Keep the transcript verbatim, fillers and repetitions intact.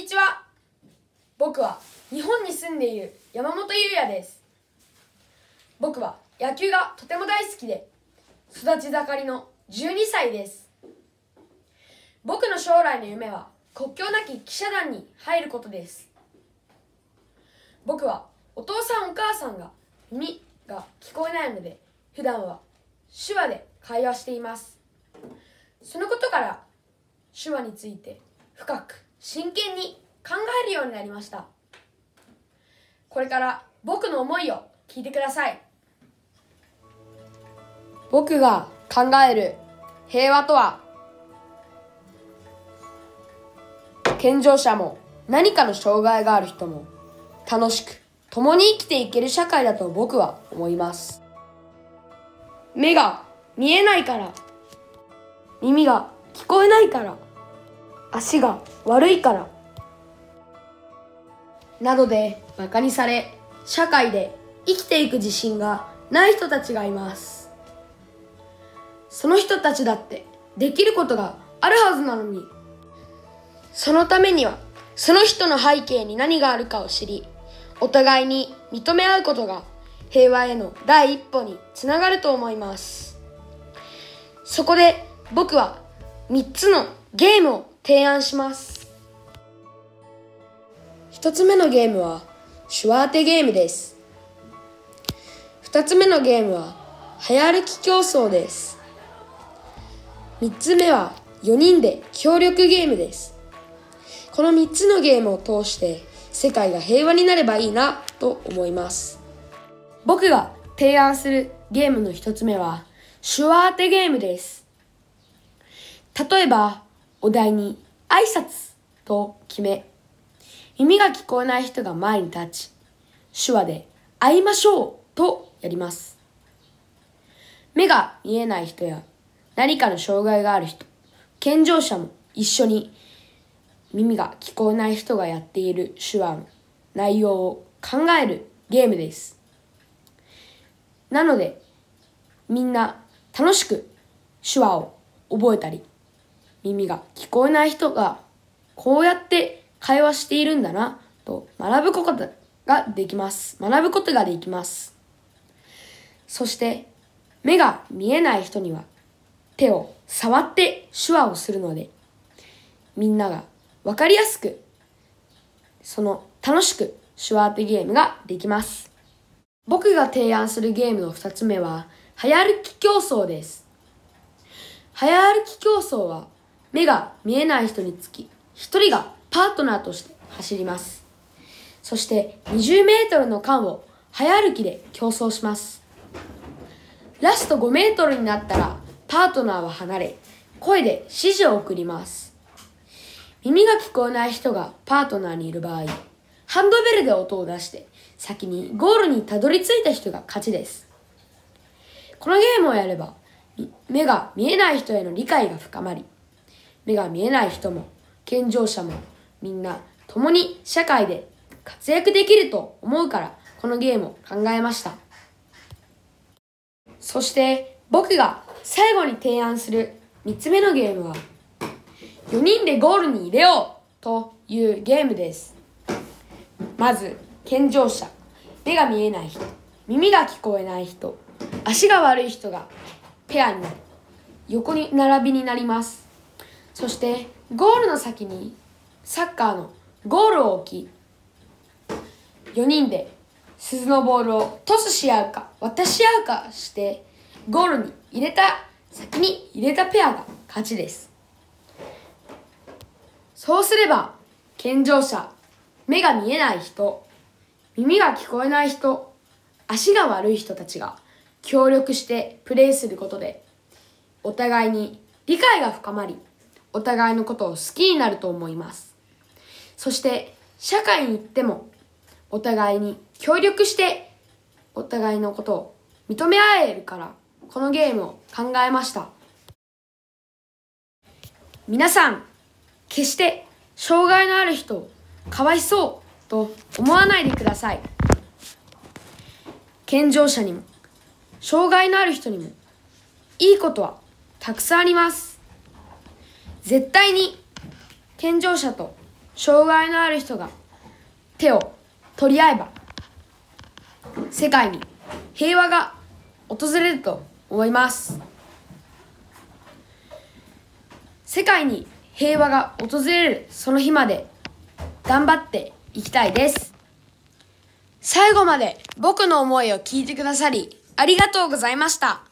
にちは。僕は日本に住んでいる山本優也です。僕は野球がとても大好きで、育ち盛りのじゅうにさいです。僕の将来の夢は国境なき記者団に入ることです。僕はお父さんお母さんが耳が聞こえないので、普段は手話で会話しています。そのことから手話について深く真剣に考えるようになりました。これから僕の思いを聞いてください。僕が考える平和とは、健常者も何かの障害がある人も楽しく共に生きていける社会だと僕は思います。目が見えないから、耳が聞こえないから、足が悪いから、などでバカにされ、社会で生きていく自信がない人たちがいます。その人たちだってできることがあるはずなのに、そのためにはその人の背景に何があるかを知り、お互いに認め合うことが平和への第一歩につながると思います。そこで僕はみっつのゲームを提案します。ひとつめのゲームは手話当てゲームです。ふたつめのゲームは早歩き競争です。みっつめはよにんで協力ゲームです。このみっつのゲームを通して世界が平和になればいいなと思います。僕が提案するゲームのひとつめは手話当てゲームです。例えばお題に挨拶と決め、耳が聞こえない人が前に立ち、手話で会いましょうとやります。目が見えない人や何かの障害がある人、健常者も一緒に耳が聞こえない人がやっている手話の内容を考えるゲームです。なので、みんな楽しく手話を覚えたり、耳が聞こえない人がこうやって会話しているんだなと学ぶことができます。学ぶことができます。そして目が見えない人には手を触って手話をするので、みんながわかりやすくその楽しく手話当てゲームができます。僕が提案するゲームのふたつめは早歩き競争です。早歩き競争は目が見えない人につきひとりがパートナーとして走ります。そしてにじゅうメートルの間を早歩きで競争します。ラストごメートルになったらパートナーは離れ、声で指示を送ります。耳が聞こえない人がパートナーにいる場合、ハンドベルで音を出して先にゴールにたどり着いた人が勝ちです。このゲームをやれば目が見えない人への理解が深まり、目が見えない人も健常者もみんな共に社会で活躍できると思うからこのゲームを考えました。そして僕が最後に提案するみっつめのゲームはよにんでゴールに入れようというゲームです。まず健常者、目が見えない人、耳が聞こえない人、足が悪い人がペアになり、横に並びになります。そしてゴールの先にサッカーのゴールを置き、よにんで鈴のボールをトスし合うか渡し合うかしてゴールに入れた先に入れたペアが勝ちです。そうすれば健常者、目が見えない人、耳が聞こえない人、足が悪い人たちが協力してプレーすることでお互いに理解が深まり、お互いのことを好きになると思います。そして社会に行ってもお互いに協力してお互いのことを認め合えるからこのゲームを考えました。皆さん、決して障害のある人をかわいそうと思わないでください。健常者にも障害のある人にもいいことはたくさんあります。絶対に健常者と障害のある人が手を取り合えば世界に平和が訪れると思います。世界に平和が訪れるその日まで頑張っていきたいです。最後まで僕の思いを聞いてくださりありがとうございました。